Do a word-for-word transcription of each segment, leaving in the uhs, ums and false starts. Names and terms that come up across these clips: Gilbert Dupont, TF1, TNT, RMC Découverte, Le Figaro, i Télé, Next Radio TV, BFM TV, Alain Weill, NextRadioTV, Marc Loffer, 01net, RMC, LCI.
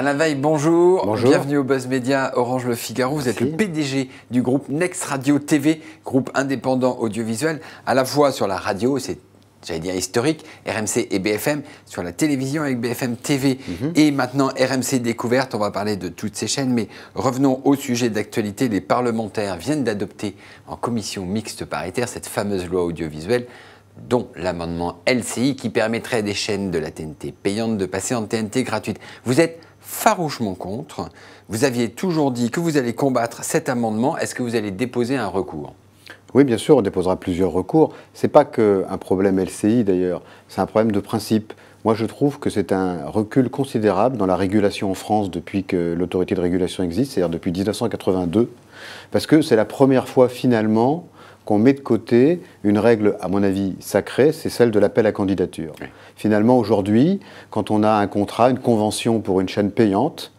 Alain Weill, bonjour. Bonjour. Bienvenue au Buzz Média Orange Le Figaro. Vous êtes Merci. le P D G du groupe Next Radio T V, groupe indépendant audiovisuel, à la fois sur la radio, c'est j'allais dire historique, R M C et B F M, sur la télévision avec B F M T V mm-hmm. et maintenant R M C Découverte. On va parler de toutes ces chaînes, mais revenons au sujet d'actualité. Les parlementaires viennent d'adopter en commission mixte paritaire cette fameuse loi audiovisuelle, dont l'amendement L C I qui permettrait des chaînes de la T N T payantes de passer en T N T gratuite. Vous êtes farouchement contre. Vous aviez toujours dit que vous allez combattre cet amendement. Est-ce que vous allez déposer un recours ? Oui, bien sûr, on déposera plusieurs recours. Ce n'est pas qu'un problème L C I, d'ailleurs. C'est un problème de principe. Moi, je trouve que c'est un recul considérable dans la régulation en France depuis que l'autorité de régulation existe, c'est-à-dire depuis mille neuf cent quatre-vingt-deux, parce que c'est la première fois, finalement, qu'on met de côté une règle, à mon avis, sacrée, c'est celle de l'appel à candidature. Oui. Finalement, aujourd'hui, quand on a un contrat, une convention pour une chaîne payante,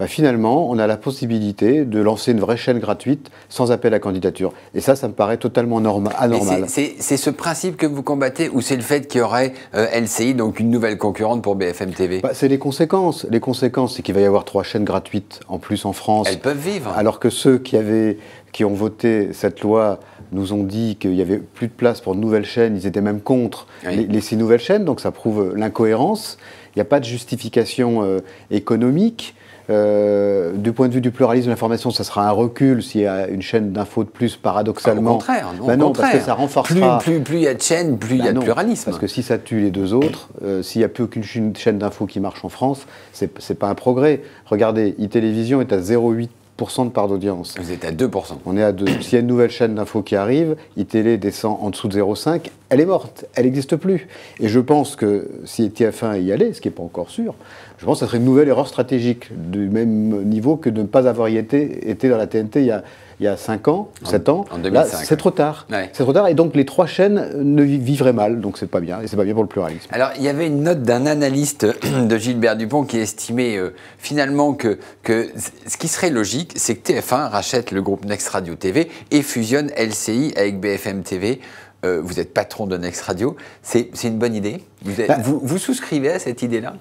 ben finalement, on a la possibilité de lancer une vraie chaîne gratuite sans appel à candidature. Et ça, ça me paraît totalement norma- anormal. C'est ce principe que vous combattez ou c'est le fait qu'il y aurait euh, L C I, donc une nouvelle concurrente pour B F M T V? ben, C'est les conséquences. Les conséquences, c'est qu'il va y avoir trois chaînes gratuites en plus en France. Elles peuvent vivre. Alors que ceux qui, avaient, qui ont voté cette loi nous ont dit qu'il n'y avait plus de place pour de nouvelles chaînes. Ils étaient même contre oui. les, les six nouvelles chaînes. Donc ça prouve l'incohérence. Il n'y a pas de justification euh, économique. Euh, du point de vue du pluralisme de l'information, ça sera un recul s'il y a une chaîne d'infos de plus, paradoxalement. Ah, au contraire, non, ben non, au contraire. Parce que ça renforcera. Plus il plus, plus y a de chaînes, plus il ben y a de pluralisme. Parce que si ça tue les deux autres, euh, s'il n'y a plus aucune chaîne d'infos qui marche en France, c'est pas un progrès. Regardez, i Télévision est à zéro virgule huit pour cent de part d'audience. Vous êtes à deux pour cent. On est à deux. S'il y a une nouvelle chaîne d'infos qui arrive, i Télé descend en dessous de zéro virgule cinq, elle est morte, elle n'existe plus. Et je pense que si T F un y allait, ce qui n'est pas encore sûr, je pense que ça serait une nouvelle erreur stratégique, du même niveau que de ne pas avoir y été, été dans la T N T il y a, il y a cinq ans, en, sept ans. En deux mille cinq. C'est trop tard. Ouais. C'est trop tard. Et donc les trois chaînes ne vivraient mal, donc c'est pas bien. Et c'est pas bien pour le pluralisme. Alors il y avait une note d'un analyste de Gilbert Dupont qui estimait euh, finalement que, que ce qui serait logique, c'est que T F un rachète le groupe Next Radio T V et fusionne L C I avec B F M T V. Euh, vous êtes patron de Next Radio. C'est une bonne idée. Vous, êtes, bah, vous, vous souscrivez à cette idée-là ?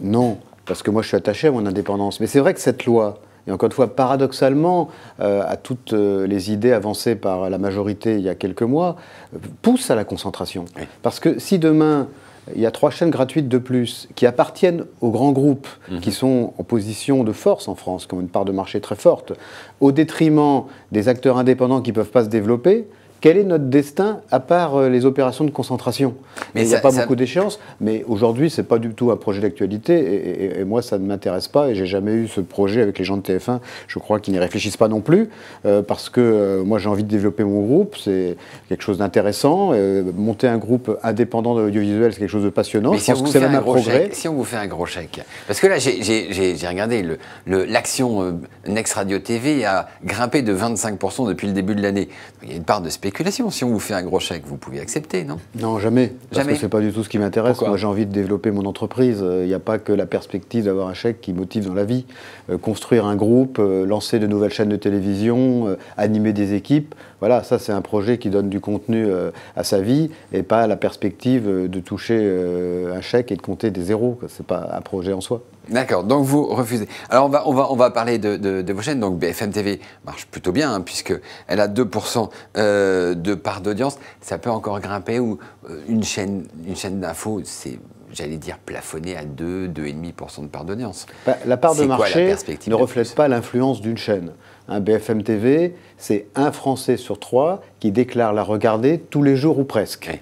Non, parce que moi je suis attaché à mon indépendance. Mais c'est vrai que cette loi, et encore une fois paradoxalement euh, à toutes euh, les idées avancées par la majorité il y a quelques mois, euh, pousse à la concentration. Oui. Parce que si demain il y a trois chaînes gratuites de plus qui appartiennent aux grands groupes, mmh. qui sont en position de force en France, qui ont une part de marché très forte, au détriment des acteurs indépendants qui ne peuvent pas se développer, quel est notre destin à part euh, les opérations de concentration? Mais il n'y a pas ça... beaucoup d'échéances, mais aujourd'hui, ce n'est pas du tout un projet d'actualité, et, et, et moi, ça ne m'intéresse pas, et j'ai jamais eu ce projet avec les gens de T F un. Je crois qu'ils n'y réfléchissent pas non plus, euh, parce que euh, moi, j'ai envie de développer mon groupe, c'est quelque chose d'intéressant. Euh, monter un groupe indépendant de l'audiovisuel, c'est quelque chose de passionnant. Mais je si pense que c'est même un progrès. Chèque, si on vous fait un gros chèque, parce que là, j'ai regardé, l'action le, le, euh, Next Radio T V a grimpé de vingt-cinq pour cent depuis le début de l'année. Il y a une part de spéculation. Si on vous fait un gros chèque, vous pouvez accepter, non? Non, jamais. Parce jamais. que c'est pas du tout ce qui m'intéresse. Moi, j'ai envie de développer mon entreprise. Il euh, n'y a pas que la perspective d'avoir un chèque qui motive dans la vie. Euh, construire un groupe, euh, lancer de nouvelles chaînes de télévision, euh, animer des équipes. Voilà, ça, c'est un projet qui donne du contenu euh, à sa vie et pas la perspective euh, de toucher euh, un chèque et de compter des zéros. C'est pas un projet en soi. D'accord, donc vous refusez. Alors on va, on va, on va parler de, de, de vos chaînes. Donc B F M T V marche plutôt bien, hein, puisqu'elle a deux pour cent euh, de part d'audience. Ça peut encore grimper ou euh, une chaîne, une chaîne d'infos, c'est, j'allais dire, plafonné à deux, deux virgule cinq pour cent de part d'audience. Bah, la part de marché ne reflète pas l'influence d'une chaîne. Un B F M T V, c'est un Français sur trois qui déclare la regarder tous les jours ou presque. Oui.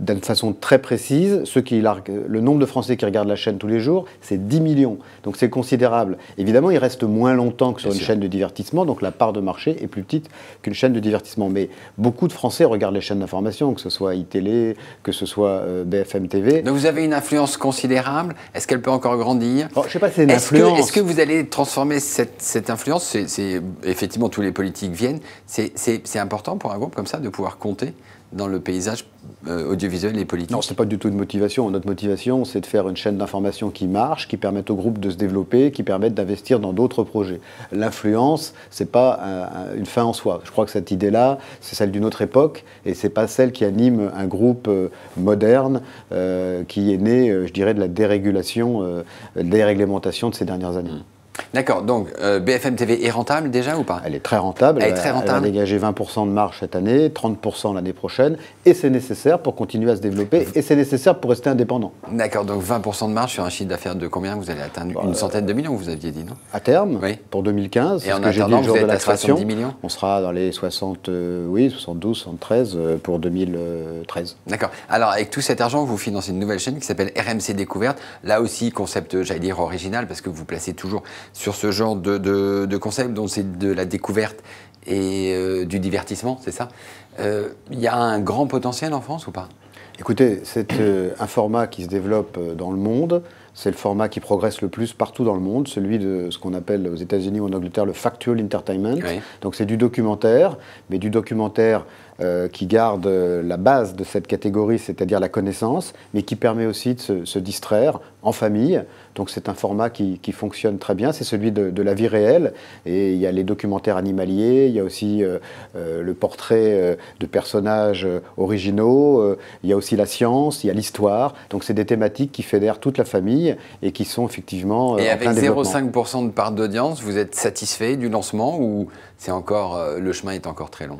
D'une façon très précise, ceux qui la, le nombre de Français qui regardent la chaîne tous les jours, c'est dix millions. Donc c'est considérable. Évidemment, il reste moins longtemps que sur Bien une sûr. chaîne de divertissement, donc la part de marché est plus petite qu'une chaîne de divertissement. Mais beaucoup de Français regardent les chaînes d'information, que ce soit i Télé, que ce soit euh, B F M T V. Donc vous avez une influence considérable. Est-ce qu'elle peut encore grandir? Alors, je ne sais pas si c'est une est influence. Est-ce que vous allez transformer cette, cette influence? C'est, c'est, effectivement, tous les politiques viennent. C'est important pour un groupe comme ça de pouvoir compter dans le paysage euh, audiovisuel et politique. Non, ce n'est pas du tout une motivation. Notre motivation, c'est de faire une chaîne d'information qui marche, qui permette au groupe de se développer, qui permette d'investir dans d'autres projets. L'influence, ce n'est pas un, une fin en soi. Je crois que cette idée-là, c'est celle d'une autre époque, et ce n'est pas celle qui anime un groupe euh, moderne euh, qui est né, euh, je dirais, de la dérégulation, euh, de la déréglementation de ces dernières années. Mmh. D'accord, donc euh, B F M T V est rentable déjà ou pas? Elle est très rentable, elle, elle, est très rentable. Elle va dégager vingt pour cent de marge cette année, trente pour cent l'année prochaine, et c'est nécessaire pour continuer à se développer, et c'est nécessaire pour rester indépendant. D'accord, donc vingt pour cent de marge sur un chiffre d'affaires de combien? Vous allez atteindre bah, une centaine de millions, vous aviez dit, non? À terme, oui. Pour deux mille quinze, et en attendant, vous êtes à soixante-dix millions? On sera dans les soixante, euh, oui, soixante-douze, soixante-treize euh, pour deux mille treize. D'accord, alors avec tout cet argent, vous financez une nouvelle chaîne qui s'appelle R M C Découverte, là aussi concept, j'allais dire, original, parce que vous placez toujours sur ce genre de, de, de concept, dont c'est de la découverte et euh, du divertissement, c'est ça? Euh, y a un grand potentiel en France ou pas? Écoutez, c'est euh, un format qui se développe dans le monde, c'est le format qui progresse le plus partout dans le monde, celui de ce qu'on appelle aux États-Unis ou en Angleterre le factual entertainment. Oui. Donc c'est du documentaire, mais du documentaire euh, qui garde la base de cette catégorie, c'est-à-dire la connaissance, mais qui permet aussi de se, se distraire en famille. Donc c'est un format qui, qui fonctionne très bien, c'est celui de, de la vie réelle, et il y a les documentaires animaliers, il y a aussi euh, euh, le portrait euh, de personnages euh, originaux, euh, il y a aussi la science, il y a l'histoire, donc c'est des thématiques qui fédèrent toute la famille et qui sont effectivement euh, et en plein développement. Et avec zéro virgule cinq pour cent de part d'audience, vous êtes satisfait du lancement ou c'est encore, euh, le chemin est encore très long?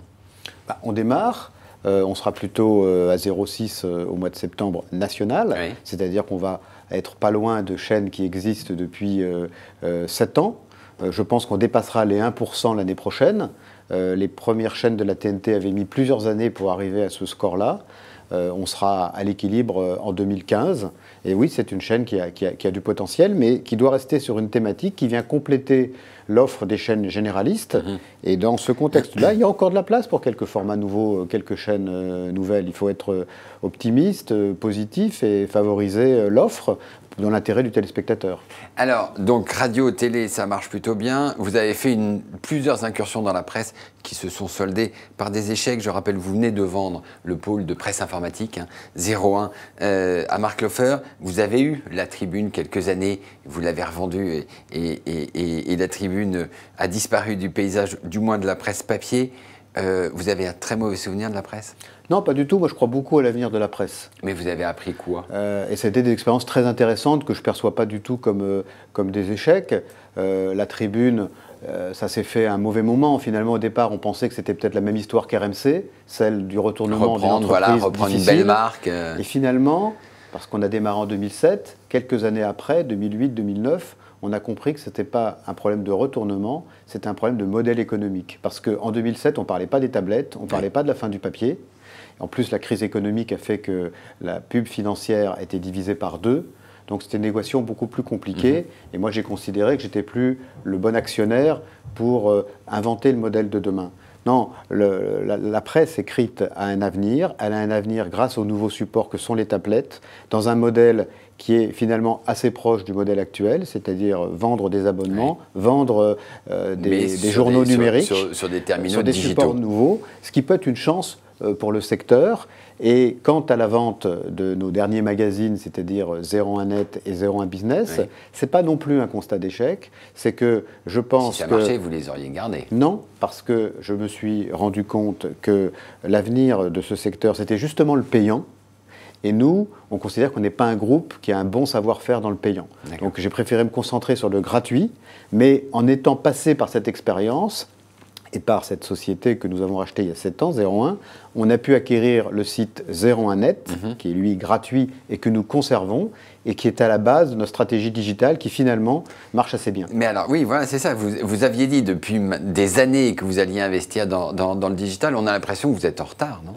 Bah, on démarre. Euh, on sera plutôt euh, à zéro virgule six euh, au mois de septembre national, oui. C'est-à-dire qu'on va être pas loin de chaînes qui existent depuis euh, euh, sept ans. Euh, je pense qu'on dépassera les un pour cent l'année prochaine. Euh, les premières chaînes de la T N T avaient mis plusieurs années pour arriver à ce score-là. Euh, on sera à l'équilibre euh, en deux mille quinze. Et oui, c'est une chaîne qui a, qui, a, qui a du potentiel, mais qui doit rester sur une thématique qui vient compléter l'offre des chaînes généralistes. Mmh. Et dans ce contexte-là, il y a encore de la place pour quelques formats nouveaux, quelques chaînes euh, nouvelles. Il faut être optimiste, euh, positif et favoriser euh, l'offre dans l'intérêt du téléspectateur. Alors, donc radio, télé, ça marche plutôt bien. Vous avez fait une, plusieurs incursions dans la presse qui se sont soldées par des échecs. Je rappelle, vous venez de vendre le pôle de presse informatique, hein, zéro un, euh, à Marc Loffer. Vous avez eu la Tribune quelques années, vous l'avez revendue et, et, et, et la Tribune a disparu du paysage, du moins de la presse papier. Euh, vous avez un très mauvais souvenir de la presse? Non, pas du tout. Moi, je crois beaucoup à l'avenir de la presse. Mais vous avez appris quoi? euh, Et c'était des expériences très intéressantes que je ne perçois pas du tout comme, euh, comme des échecs. Euh, la Tribune, euh, ça s'est fait à un mauvais moment. Finalement, au départ, on pensait que c'était peut-être la même histoire qu'R M C, celle du retournement d'une entreprise voilà, reprendre difficile. Une belle marque. Euh... Et finalement, parce qu'on a démarré en deux mille sept, quelques années après, deux mille huit deux mille neuf, on a compris que ce n'était pas un problème de retournement, c'était un problème de modèle économique. Parce qu'en deux mille sept, on ne parlait pas des tablettes, on ne parlait pas de la fin du papier. En plus, la crise économique a fait que la pub financière était divisée par deux. Donc, c'était une négociation beaucoup plus compliquée. Mmh. Et moi, j'ai considéré que j'étais plus le bon actionnaire pour euh, inventer le modèle de demain. Non, le, la, la presse écrite a un avenir. Elle a un avenir grâce aux nouveaux supports que sont les tablettes, dans un modèle qui est finalement assez proche du modèle actuel, c'est-à-dire vendre des abonnements, oui. vendre euh, des, des journaux des, numériques, sur, sur, sur des terminaux sur des digitaux. Supports nouveaux, ce qui peut être une chance euh, pour le secteur. Et quant à la vente de nos derniers magazines, c'est-à-dire zéro un net et zéro un business, oui. ce n'est pas non plus un constat d'échec. C'est que je pense si ça marchait, que... vous les auriez gardés. Non, parce que je me suis rendu compte que l'avenir de ce secteur, c'était justement le payant. Et nous, on considère qu'on n'est pas un groupe qui a un bon savoir-faire dans le payant. Donc j'ai préféré me concentrer sur le gratuit, mais en étant passé par cette expérience et par cette société que nous avons rachetée il y a sept ans, zéro un, on a pu acquérir le site zéro un net, mm-hmm. qui est lui gratuit et que nous conservons, et qui est à la base de notre stratégie digitale qui finalement marche assez bien. Mais alors oui, voilà, c'est ça, vous, vous aviez dit depuis des années que vous alliez investir dans, dans, dans le digital, on a l'impression que vous êtes en retard, non ?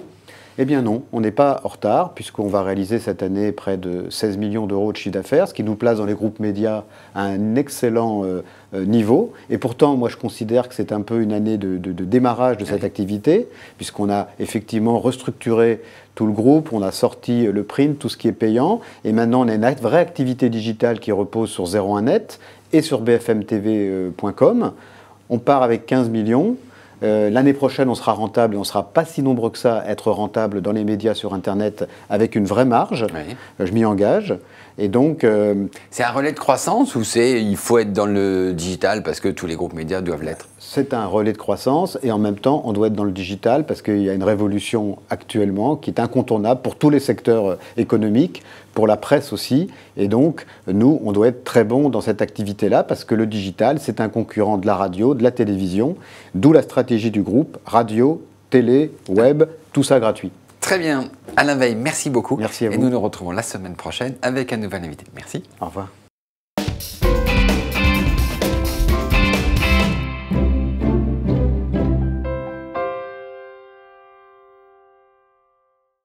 Eh bien non, on n'est pas en retard puisqu'on va réaliser cette année près de seize millions d'euros de chiffre d'affaires, ce qui nous place dans les groupes médias à un excellent euh, niveau. Et pourtant, moi je considère que c'est un peu une année de, de, de démarrage de cette oui. activité puisqu'on a effectivement restructuré tout le groupe, on a sorti le print, tout ce qui est payant. Et maintenant, on a une vraie activité digitale qui repose sur zéro un net et sur b f m t v point com. On part avec quinze millions. Euh, l'année prochaine, on sera rentable, et on ne sera pas si nombreux que ça à être rentable dans les médias sur Internet avec une vraie marge. Oui. Euh, je m'y engage. Et donc, euh, c'est un relais de croissance ou c'est il faut être dans le digital parce que tous les groupes médias doivent l'être? C'est un relais de croissance et en même temps, on doit être dans le digital parce qu'il y a une révolution actuellement qui est incontournable pour tous les secteurs économiques, pour la presse aussi. Et donc, nous, on doit être très bons dans cette activité-là parce que le digital, c'est un concurrent de la radio, de la télévision, d'où la stratégie du groupe, radio, télé, web, tout ça gratuit. Très bien. Alain Weill, merci beaucoup. Merci à vous. Et nous nous retrouvons la semaine prochaine avec un nouvel invité. Merci. Au revoir.